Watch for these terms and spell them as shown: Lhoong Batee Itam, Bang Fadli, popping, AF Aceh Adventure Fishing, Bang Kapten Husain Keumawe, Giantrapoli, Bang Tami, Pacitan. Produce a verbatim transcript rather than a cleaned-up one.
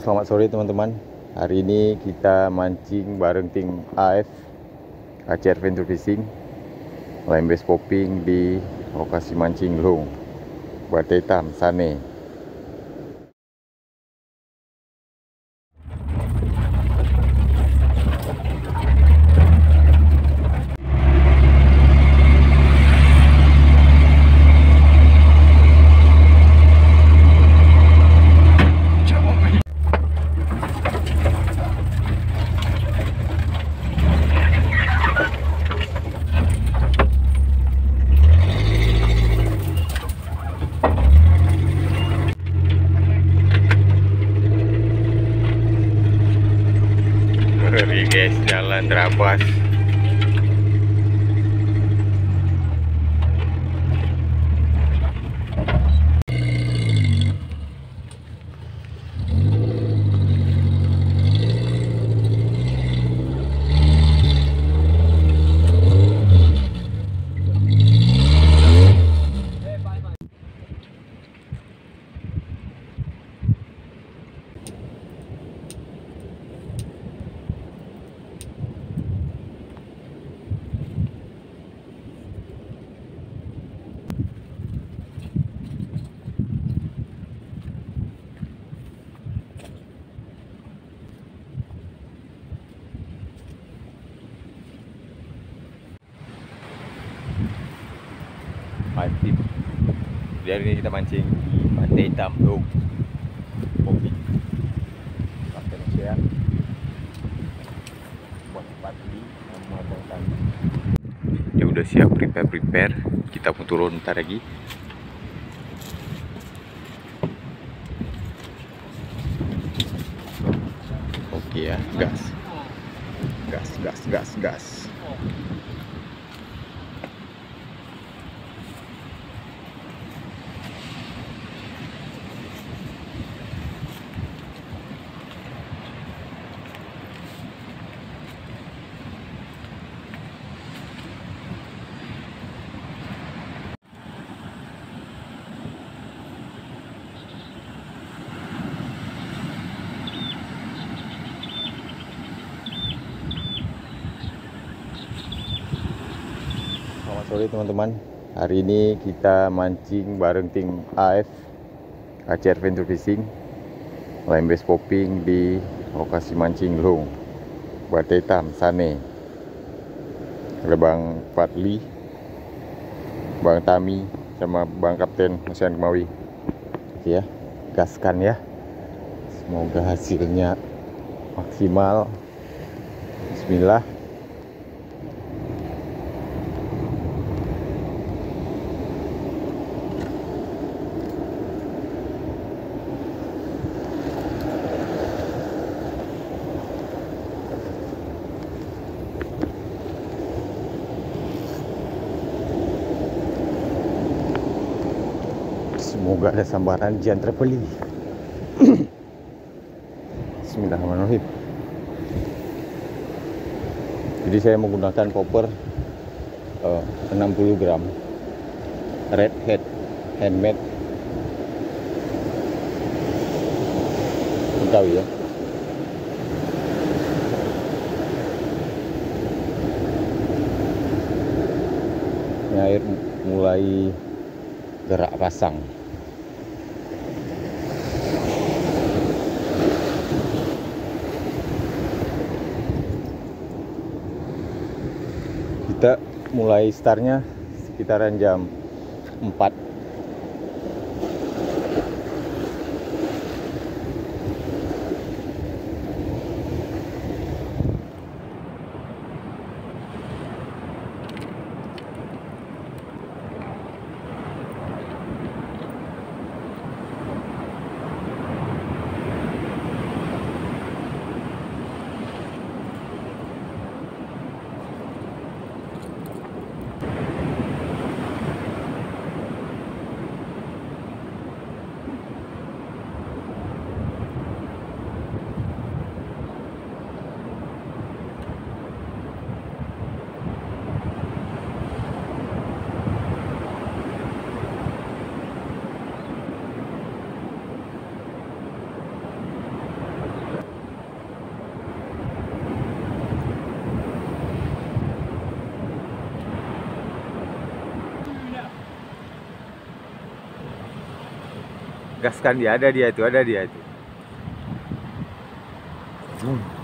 Oke, selamat sore teman-teman. Hari ini kita mancing bareng tim A F Aceh Adventure Fishing, line based popping di lokasi mancing Lhoong Batee Itam, Sane. Guys, jalan terabas. Mantap. Hari ini kita mancing Batee Itam Lhoong. Popping. Kapten Husain. Bang Fadli sama Bang Tami. Ya udah siap prepare-prepare. Kita mau turun ntar lagi. Oke ya, gas. Gas, gas, gas, gas. Sore teman-teman, hari ini kita mancing bareng tim A F Aceh Adventure Fishing, line based popping di lokasi mancing Lhoong Batee Itam, Sane. Ada Bang Fadli, Bang Tami, sama Bang Kapten Husain Keumawe. Oke ya, gaskan ya, semoga hasilnya maksimal. Bismillah. Semoga ada sambaran Giantrapoli. Bismillahirrahmanirrahim. Jadi saya menggunakan popper uh, enam puluh gram red head handmade. Tahu ya. Ini air mulai gerak pasang. Kita mulai startnya sekitaran jam empat. gaskan, dia ada dia itu, ada dia itu. Zoom.